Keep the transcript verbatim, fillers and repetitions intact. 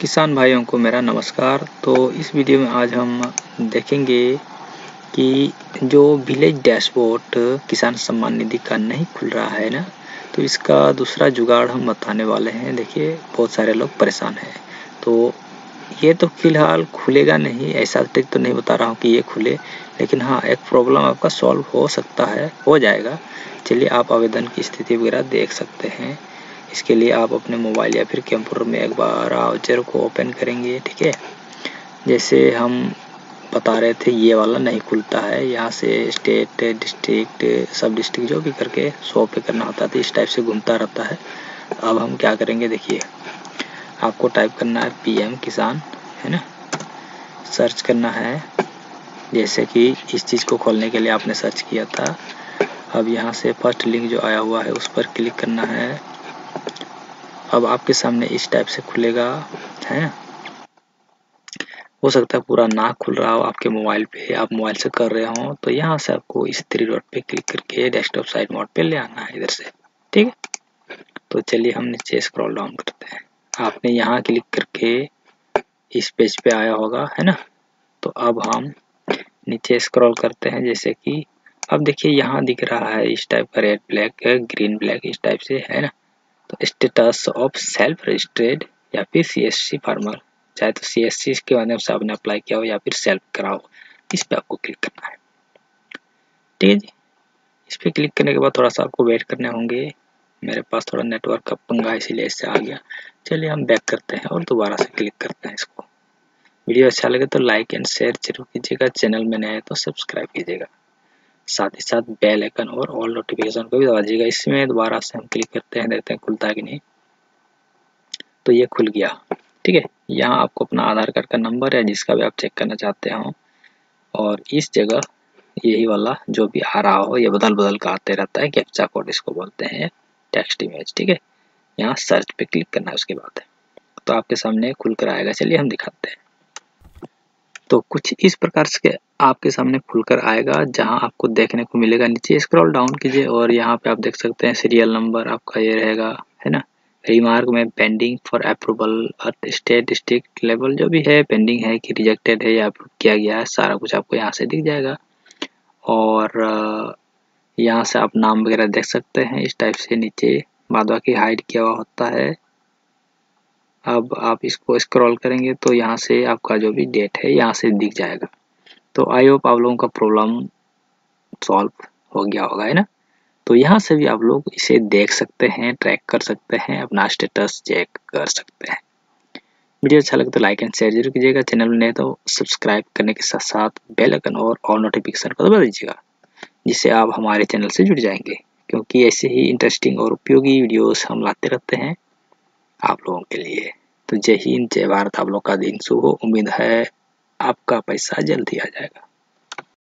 किसान भाइयों को मेरा नमस्कार। तो इस वीडियो में आज हम देखेंगे कि जो विलेज डैशबोर्ड किसान सम्मान निधि का नहीं खुल रहा है ना, तो इसका दूसरा जुगाड़ हम बताने वाले हैं। देखिए, बहुत सारे लोग परेशान हैं। तो ये तो फिलहाल खुलेगा नहीं, ऐसा ट्रिक तो नहीं बता रहा हूँ कि ये खुले, लेकिन हाँ एक प्रॉब्लम आपका सॉल्व हो सकता है, हो जाएगा। चलिए, आप आवेदन की स्थिति वगैरह देख सकते हैं। इसके लिए आप अपने मोबाइल या फिर कंप्यूटर में एक बार वाउचर को ओपन करेंगे। ठीक है, जैसे हम बता रहे थे ये वाला नहीं खुलता है। यहाँ से स्टेट, डिस्ट्रिक्ट, सब डिस्ट्रिक्ट जो भी करके शो पे करना होता था, इस टाइप से घूमता रहता है। अब हम क्या करेंगे, देखिए आपको टाइप करना है पीएम किसान, है ना, सर्च करना है। जैसे कि इस चीज़ को खोलने के लिए आपने सर्च किया था। अब यहाँ से फर्स्ट लिंक जो आया हुआ है उस पर क्लिक करना है। अब आपके सामने इस टाइप से खुलेगा, है। हो सकता है पूरा ना खुल रहा हो आपके मोबाइल पे, आप मोबाइल से कर रहे हो, तो यहाँ से आपको इस थ्री डॉट पे क्लिक करके डेस्कटॉप साइड मोड पे ले आना है इधर से। ठीक है, तो चलिए हम नीचे स्क्रॉल डाउन करते हैं। आपने यहाँ क्लिक करके इस पेज पे आया होगा, है ना। तो अब हम नीचे स्क्रॉल करते हैं। जैसे कि अब देखिए यहाँ दिख रहा है इस टाइप का रेड, ब्लैक, ग्रीन, ब्लैक, इस टाइप से, है ना। तो स्टेटस ऑफ सेल्फ रजिस्टर्ड या फिर सीएससी फार्मर, चाहे तो सीएससी के माध्यम से आपने अप्लाई किया हो या फिर सेल्फ कराओ, इस पे आपको क्लिक करना है। ठीक है जी, इस पे क्लिक करने के बाद थोड़ा सा आपको वेट करने होंगे। मेरे पास थोड़ा नेटवर्क का पंगा है इसीलिए इससे आ गया। चलिए हम बैक करते हैं और दोबारा से क्लिक करते हैं इसको। वीडियो अच्छा लगे तो लाइक एंड शेयर जरूर कीजिएगा, चैनल में नए हैं तो सब्सक्राइब कीजिएगा, साथ ही साथ बेल आइकन और ऑल नोटिफिकेशन को भी दबा दीजिएगा। इसमें दोबारा से हम क्लिक करते हैं, देखते हैं खुलता है कि नहीं। तो ये खुल गया। ठीक है, यहाँ आपको अपना आधार कार्ड का नंबर या जिसका भी आप चेक करना चाहते हो, और इस जगह यही वाला जो भी आ रहा हो, ये बदल बदल का आते रहता है, कैप्चा कोड इसको बोलते हैं, टेक्स्ट इमेज। ठीक है, यहाँ सर्च पे क्लिक करना है, उसके बाद तो आपके सामने खुल कर आएगा। चलिए हम दिखाते हैं। तो कुछ इस प्रकार से आपके सामने खुलकर आएगा, जहां आपको देखने को मिलेगा। नीचे स्क्रॉल डाउन कीजिए और यहां पे आप देख सकते हैं सीरियल नंबर आपका ये रहेगा, है ना। रिमार्क में pending for approval, state, district level जो भी है, पेंडिंग है कि रिजेक्टेड है या अप्रूव किया गया है, सारा कुछ आपको यहाँ से दिख जाएगा। और यहाँ से आप नाम वगैरह देख सकते हैं इस टाइप से। नीचे बाद बाकी हाइड किया हुआ होता है। अब आप इसको स्क्रॉल करेंगे तो यहाँ से आपका जो भी डेट है यहाँ से दिख जाएगा। तो आई होप आप लोगों का प्रॉब्लम सॉल्व हो गया होगा, है ना। तो यहाँ से भी आप लोग इसे देख सकते हैं, ट्रैक कर सकते हैं, अपना स्टेटस चेक कर सकते हैं। वीडियो अच्छा लगे तो लाइक एंड शेयर जरूर कीजिएगा, चैनल में नए तो सब्सक्राइब करने के साथ साथ बेल आइकन और ऑल नोटिफिकेशन को दबा दीजिएगा, जिससे आप हमारे चैनल से जुड़ जाएंगे, क्योंकि ऐसे ही इंटरेस्टिंग और उपयोगी वीडियोस हम लाते रहते हैं आप लोगों के लिए। तो जय हिंद, जय भारत। आप लोग का दिन शुभ हो। उम्मीद है आपका पैसा जल्दी आ जाएगा।